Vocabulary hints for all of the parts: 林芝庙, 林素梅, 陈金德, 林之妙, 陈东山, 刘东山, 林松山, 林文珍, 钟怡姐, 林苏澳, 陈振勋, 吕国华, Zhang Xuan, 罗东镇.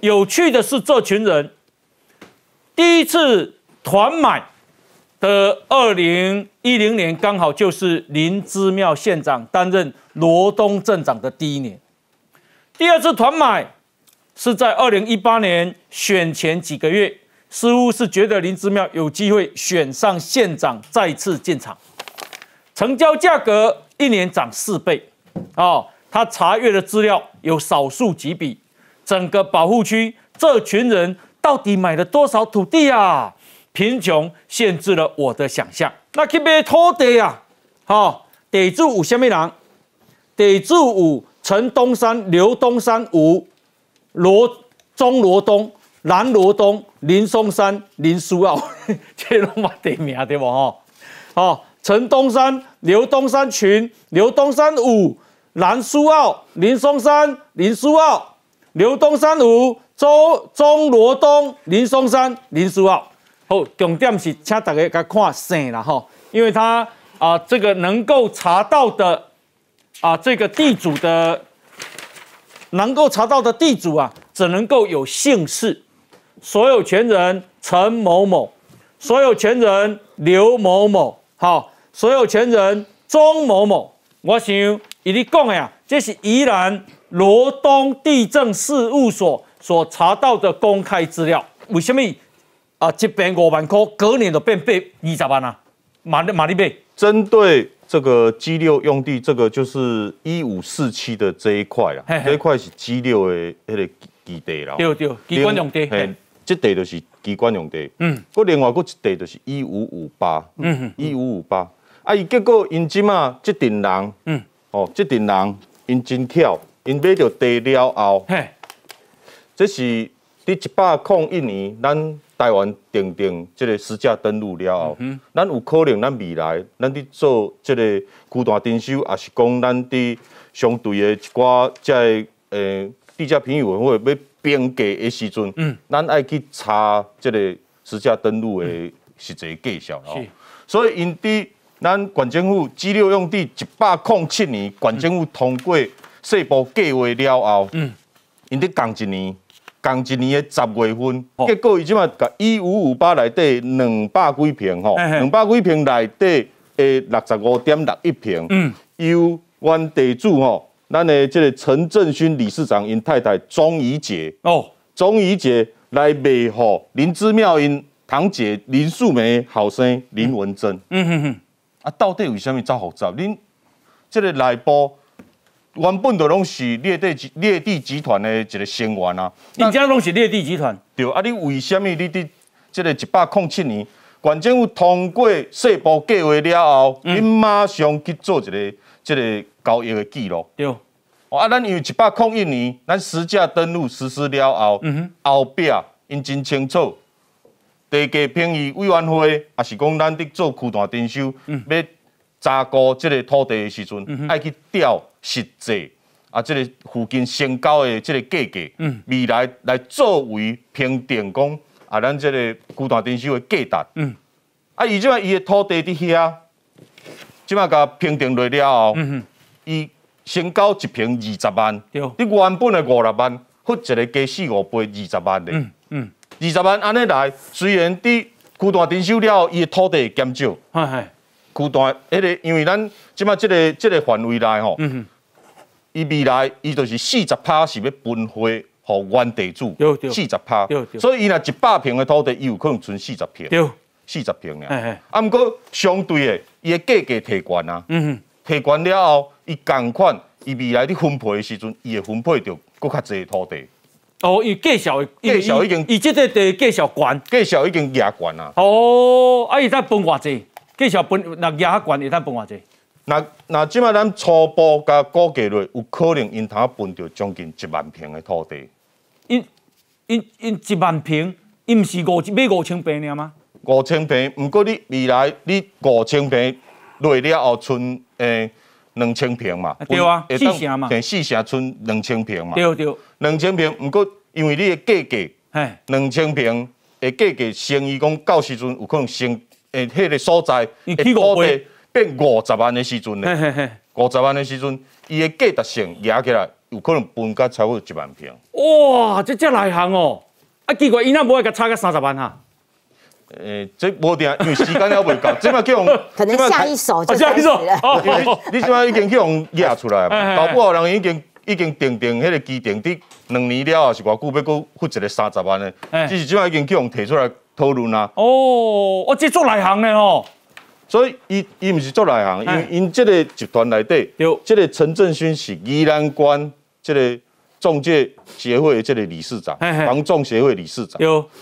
有趣的是，这群人第一次团买的2010年，刚好就是林芝庙县长担任罗东镇长的第一年。第二次团买是在2018年选前几个月，似乎是觉得林芝庙有机会选上县长，再次进场，成交价格一年涨4倍。哦，他查阅的资料有少数几笔，整个保护区这群人到底买了多少土地啊？贫穷限制了我的想象。那去买土地啊，哦，地主有什么人？地主有陈东山、刘东山、吴。 中罗东、南罗东、林松山、林苏澳，这拢嘛地名对无吼？哦，陈东山、刘东山群、刘东山五、南苏澳、林松山、林苏澳、刘东山五、中罗东、林松山、林苏澳。好，重点是请大家甲看省啦吼，因为他这个能够查到的这个地主的。 能够查到的地主啊，只能够有姓氏，所有权人陈某某，所有权人刘某某，好，所有权人钟某某。我想以你讲呀，这是宜兰罗东地政事务所所查到的公开资料。为什么这边5万块，隔年就变20万啊？马里贝，针对。 这个 G6用地，这个就是1547的这一块啦，这一块是 G6的那个基地啦。对对，机关用地。嘿，这地就是机关用地。嗯。佮另外佮一地就是1558。嗯。1558。啊，伊结果因即嘛，这阵人，嗯，哦，这阵人，因真巧，因买着地了后，嘿，这是伫101年咱。 台湾定定即个实价登录了后，咱有可能咱未来咱伫做即个区段征收，也是讲咱伫相对的一寡即个地价评议委员会要评价的时阵，咱爱去查即个实价登录的实际介绍咯。所以因伫咱县政府G6用地107年，县政府通过细部计划了后，因伫同一年的10月份，结果伊即马甲1558内底200几平吼，200几平内底诶65.61平，由原地主吼，咱诶即个陈振勋理事长因太太钟怡姐，钟怡姐来卖吼林芝庙因堂姐林素梅后生林文珍，啊，到底为虾米遮复杂？恁即个内部？ 原本就拢是列地集团的一个成员啊，人家拢是列地集团。对啊，你为什么你伫这个107年，县政府通过细部计划了后，你马上去做一个这个交易的记录？对。哦啊，咱因为101年，咱实价登录实施了后，后壁因真清楚，地价评议委员会也是讲咱伫做区段征收要。 查估这个土地的时阵，爱去调实际啊，这个附近成交的这个价格，未来来作为评定讲啊，咱这个区段征收的价值。啊，伊即摆伊的土地伫遐，即摆甲评定落了后，伊成交1平20万，你原本的56万，或一个加4、5倍20万的，20万安尼来，虽然伫区段征收了后，伊的土地减少。 区段迄个，因为咱即马即个范围内吼，伊未来伊就是40%是要分配互原地主，40%，所以伊若100平的土地，伊有可能存40平，40平尔。啊，毋过相对的，伊的价格提悬啊，提悬了后，伊同款，伊未来伫分配的时阵，伊会分配着搁较侪土地。哦，伊介绍已经，伊即个地介绍悬，介绍已经野悬啊。哦，啊，伊才分偌济。 介绍分那也较悬，会当分偌济？那即摆咱初步甲估计落，有可能因通分到将近1万平的土地。因1万平，因毋是买5000平尔吗？5000平，毋过你未来你5000平落了后，剩2000平嘛。对啊，4成嘛。4成剩2000平嘛。对。2000平，毋过因为你的价格，2000平的价格乘以讲，到时阵有可能升。 诶，迄个所在，诶，土地变50万的时阵咧，50万的时阵，伊的价值性压起来，有可能分到差不多1万平。哇，这遮内行哦！啊，奇怪，伊那无爱甲差到30万哈、啊。 这无定，因为时间还未到，即摆叫用，可能下一手就开始了。你即摆已经叫用压出来嘛，搞不好人已经定迄个基定，伫2年了后是偌久，要搁付一个30万的，只是即摆已经叫用提出来讨论啦。哦，我这做内行的吼，所以伊毋是做内行，因即个集团内底，即个陈振勋是宜兰关即个中介协会的这个理事长，房仲协会理事长，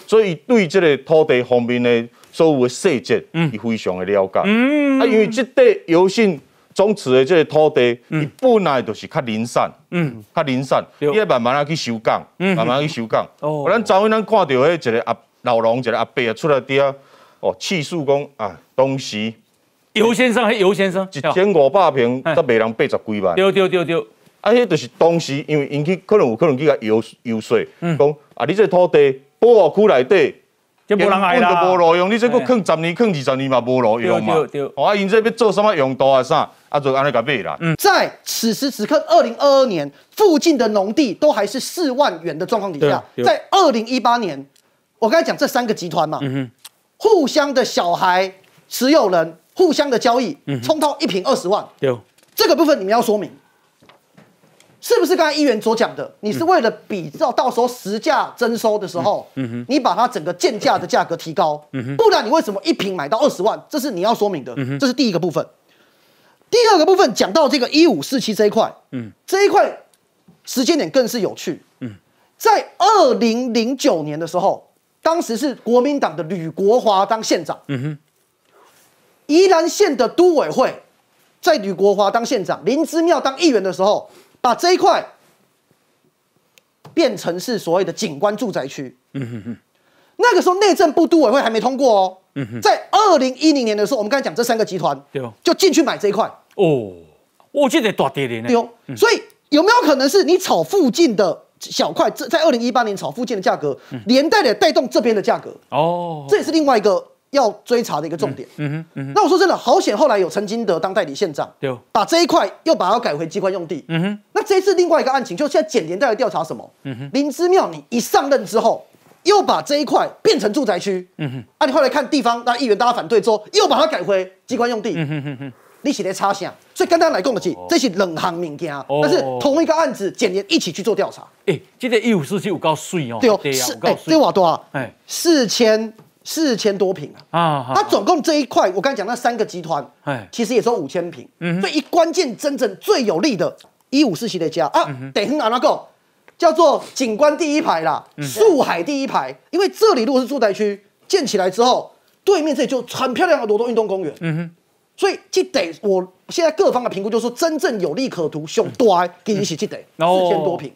所以对这个土地方面的所有的细节，伊非常的了解。啊，因为这块油信总祠的这个土地，伊本来就是较零散，伊要慢慢啊去修港，哦，咱昨昏咱看到迄一个老农，一个阿伯出来底啊，哦，气诉讲啊，当时尤先生，1500平才卖人80几万，对。 啊，迄就是当时，因为因去可能有可能去甲游说，讲啊，你这土地保护区内底，就无人爱啦，就无路用，你这搁放10年、放20年嘛，无路用嘛。哦，啊，因这要做什么用途啊？啥啊，就安尼甲买啦。在此时此刻，2022年附近的农地都还是4万元的状况底下，在2018年，我刚才讲这3个集团嘛，互相的小孩持有人互相的交易，冲到1坪20万。有这个部分你们要说明。 是不是刚才议员所讲的？你是为了比照到时候实价征收的时候，你把它整个建价的价格提高，不然你为什么1坪买到20万？这是你要说明的，这是第一个部分。第二个部分讲到这个1547这一块，这一块时间点更是有趣。在2009年的时候，当时是国民党的吕国华当县长，宜兰县的都委会在吕国华当县长、林之妙当议员的时候。 把这一块变成是所谓的景观住宅区。那个时候内政部都委会还没通过哦。在2010年的时候，我们刚才讲这3个集团，就进去买这一块。哦，我记得大跌的呢。对，所以有没有可能是你炒附近的小块，在2018年炒附近的价格，连带的带动这边的价格？哦，这也是另外一个要追查的一个重点。那我说真的，好险，后来有陈金德当代理县长，把这一块又把它改回机关用地。那这一次另外一个案情，就现在检联在调查什么？林之妙，你一上任之后，又把这一块变成住宅区。啊，你后来看地方那议员大家反对之后，又把它改回机关用地。你是在插啥？所以刚刚来讲的是，这是两项物件，但是同一个案子，检联一起去做调查。哎，这个1547有够水哦。对哦，这多少啊？哎，4000多坪啊！它总共这一块，我刚才讲那3个集团，其实也是5000坪。所以关键真正最有利的1547的家啊，得很阿拉讲，叫做景观第一排啦，树海第一排。因为这里如果是住宅区建起来之后，对面这里就很漂亮的罗东运动公园。所以这得我现在各方的评估就是说，真正有利可图，雄大给你一起这得4000多坪。